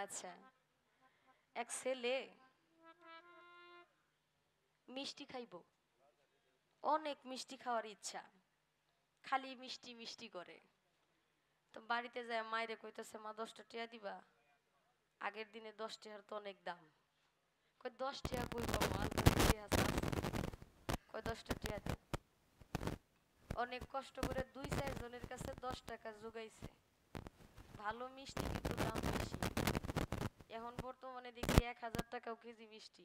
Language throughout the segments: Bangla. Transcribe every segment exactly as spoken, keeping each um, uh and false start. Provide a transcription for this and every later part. আচ্ছা এক ছেলে মিষ্টি খাইবো, অনেক মিষ্টি খাওয়ার ইচ্ছা, খালি মিষ্টি মিষ্টি করে। তো বাড়িতে যায় মায়েরে কইতেছে, মা দশটা টিয়া দিবা, আগের দিনে দশ টিয়ার তো অনেক দাম। কই দশ টিয়া কই পাবো, কই দশটা টিয়া দিই। অনেক কষ্ট করে দুই চার জনের কাছে দশ টাকা জোগাইছে, ভালো মিষ্টি কিন্তু দাম বেশি। এখন বর্তমানে দেখি এক হাজার টাকাও কেজি মিষ্টি,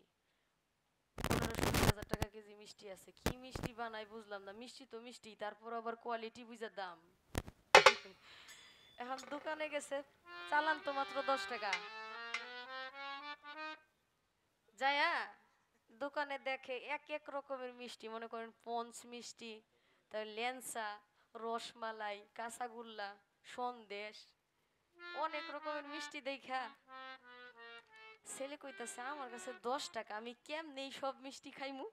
পনেরোশো হাজার টাকা কেজি মিষ্টি আছে। কি মিষ্টি বানাই বুঝলাম না, মিষ্টি তো মিষ্টি, তারপর আবার কোয়ালিটি বুঝার দাম। এখন দোকানে গেছে, চালান তো মাত্র দশ টাকা। যায়া দোকানে দেখে এক এক রকমের মিষ্টি, মনে করেন পঞ্চ মিষ্টি, তারপর ল্যাংচা, রসমালাই, কাঁচাগোল্লা, সন্দেশ, অনেক রকমের মিষ্টি। দেখা ছেলে কইতাছে, আমার কাছে দশ টাকা, আমি কেমনে সব মিষ্টি খাইমু,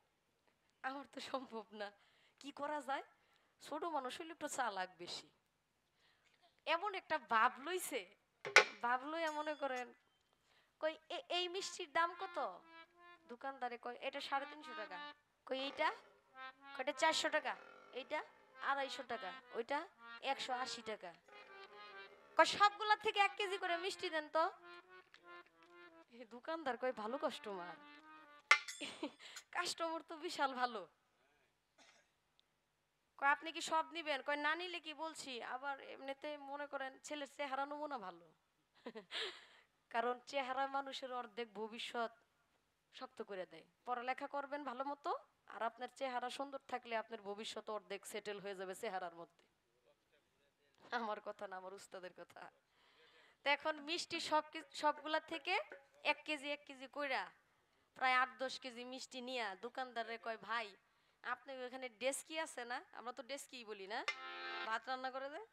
আমার তো সম্ভব না। কি করা যায়, ছোট মানুষ হইলে একটু চালাক বেশি। এমন একটা ভাব লইছে, ভাব লইয়া মনে করেন কই এই মিষ্টির দাম কত, দোকানদারে কয় এটা সাড়ে তিনশো টাকা, কই এইটা কয়টা চারশো টাকা, এইটা আড়াইশো টাকা, ওইটা একশো আশি টাকা। কয় সবগুলা থেকে এক কেজি করে মিষ্টি দেন তো। দোকানদার কয় ভালো কাস্টমার, কাস্টমার তো বিশাল ভালো। কয় আপনি কি সব নিবেন, কয় না নিলে কি বলছি। আবার এমনিতে মনে করেন ছেলের চেহারা নমুনা ভালো, কারণ চেহারা মানুষের অর্ধেক ভবিষ্যৎ শক্ত করে দেয়। পড়ালেখা করবেন ভালো মতো, আর আপনার চেহারা সুন্দর থাকলে আপনার ভবিষ্যৎ অর্ধেক সেটেল হয়ে যাবে চেহারার মধ্যে। আমার কথা না, আমার উস্তাদের কথা। তো এখন মিষ্টি সব সবগুলা থেকে এক কেজি এক কেজি কইরা প্রায় আট দশ কেজি মিষ্টি নিয়া দোকানদারে কয়, ভাই আপনি ওখানে ডেস্কি আছে না, আমরা তো ডেস্কি বলি না, ভাত রান্না করে দেয়।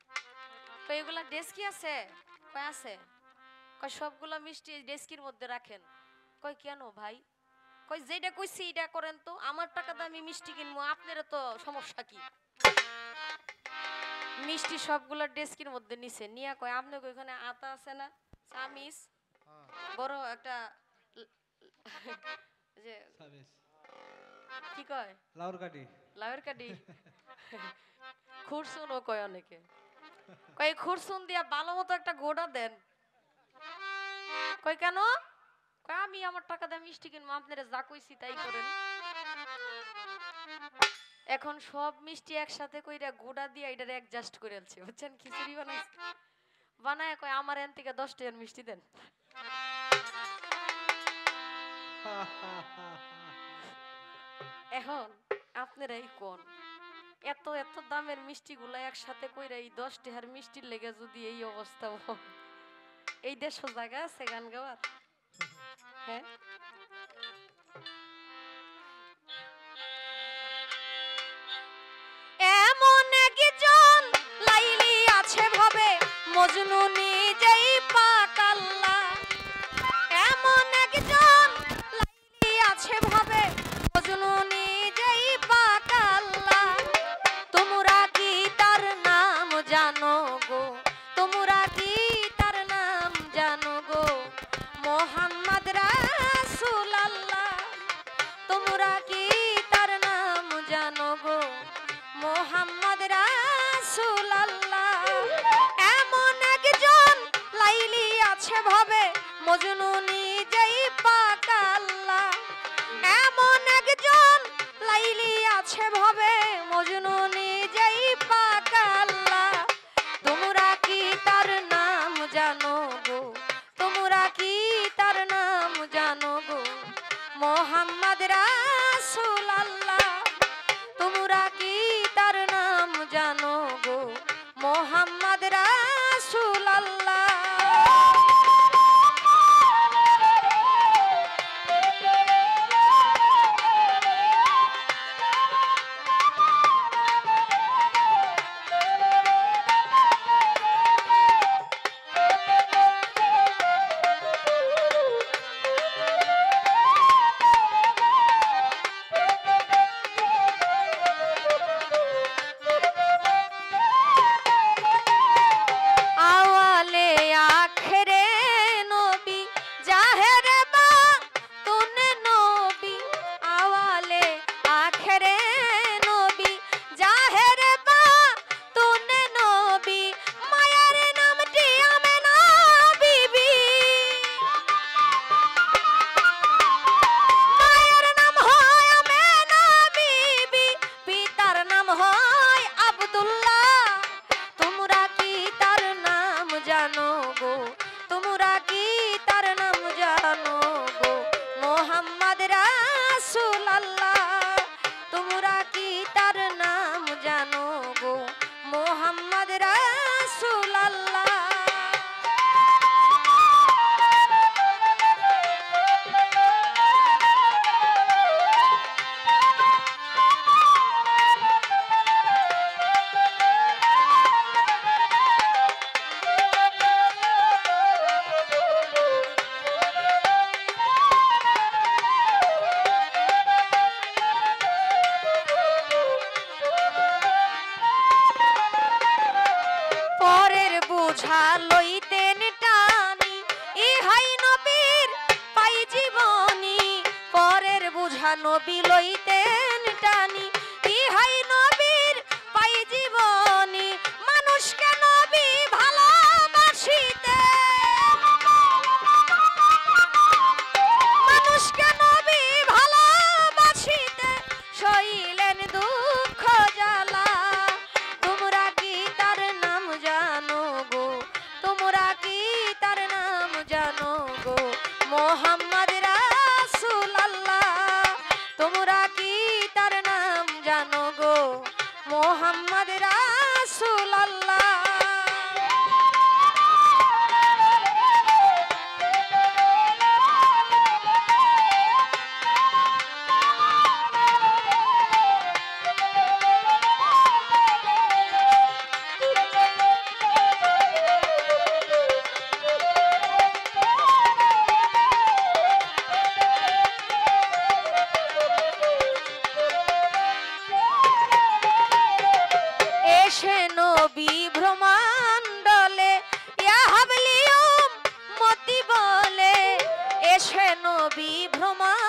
তো এগুলা ডেস্কি আছে, কয় আছে। কয় সবগুলা মিষ্টি ডেস্কির মধ্যে রাখেন। কয় কেন ভাই, কয় যেটা কইছি এটা করেন তো, আমার টাকা দামি মিষ্টি কিনবো, আপনারা তো সমস্যা কি। মিষ্টি সবগুলা ডেস্কির মধ্যে নিছে, নিয়া কয় আপনি ওখানে আতা আছে না, চামিচ, বড় একটা যে কি কয় লাউর কাঠি, লাউর কাঠি, খুরসুনও কয় অনেকে। কয় খুরসুন দিয়া ভালো মতো একটা গোটা দেন। কয় কেন, কয় আমি আমার টাকা দিয়ে মিষ্টি কিনবো, আপনারা যা কইছি তাই করেন। এখন সব মিষ্টি একসাথে কইরা গোটা দিয়ে এটারে অ্যাডজাস্ট করে আলছে, বুঝছেন, খিচুড়ি বানাইছে। বানায় কয় আমার এন থেকে দশ টাকার মিষ্টি দেন। এখন আপনারাই কোন এত এত দামের মিষ্টিগুলা একসাথে কইরা এই দশ টাকার মিষ্টির লেগে যদি এই অবস্থা হয়, এই দেশও জায়গা আছে গান গাওয়ার? হ্যাঁ, এমন একজন লাইলি আছে ভাবে মজনু নিজেই পাকাল্লা, এমন একজন লাইলি আছে ভাবে মজনু নিজেই পাকাল্লা। তোমরা কি তার নাম জানো গো, তোমরা কি তার নাম জানো গো, মোহাম্মদ রাসূল আল্লাহ। তোমরা কি তার নাম জানো গো, মোহাম্মদ রাসূল আল্লাহ। এমন একজন লাইলি আছে ভাবে মজনু নিজেই পাকাল্লা, এমন একজন লাইলি আছে ভাবে মজনু নিজেই পাকাল্লা। তোমরা কি তার নাম জানো গো, তোমরা কি তার নাম জানো গো, মোহাম্মদ রাসূল আল্লাহ। তোমরা কি তার নাম জানো গো, মোহাম্মদ রাসূল আল্লাহ। गो तुमरा की तार नाम जानो गो मोहम्मद रसूल अल्लाह तुमरा की तार नाम जानो गो मोहम्मद रसूल अल्लाह। नबी लइतेन टानी इहाई नबीर पाई जीवनी मानुषके नबी भालोबासिते मानुषके नबी भालोबासिते सइलेन दुःख जाला तुमरा की तार नाम जानो गो तुमरा की तार नाम जानो गो मोहम्मद रसूल अल्लाह तुमरा की तार नाम जानो गो मोहम्मद रसूल अल्लाह। भ्रमण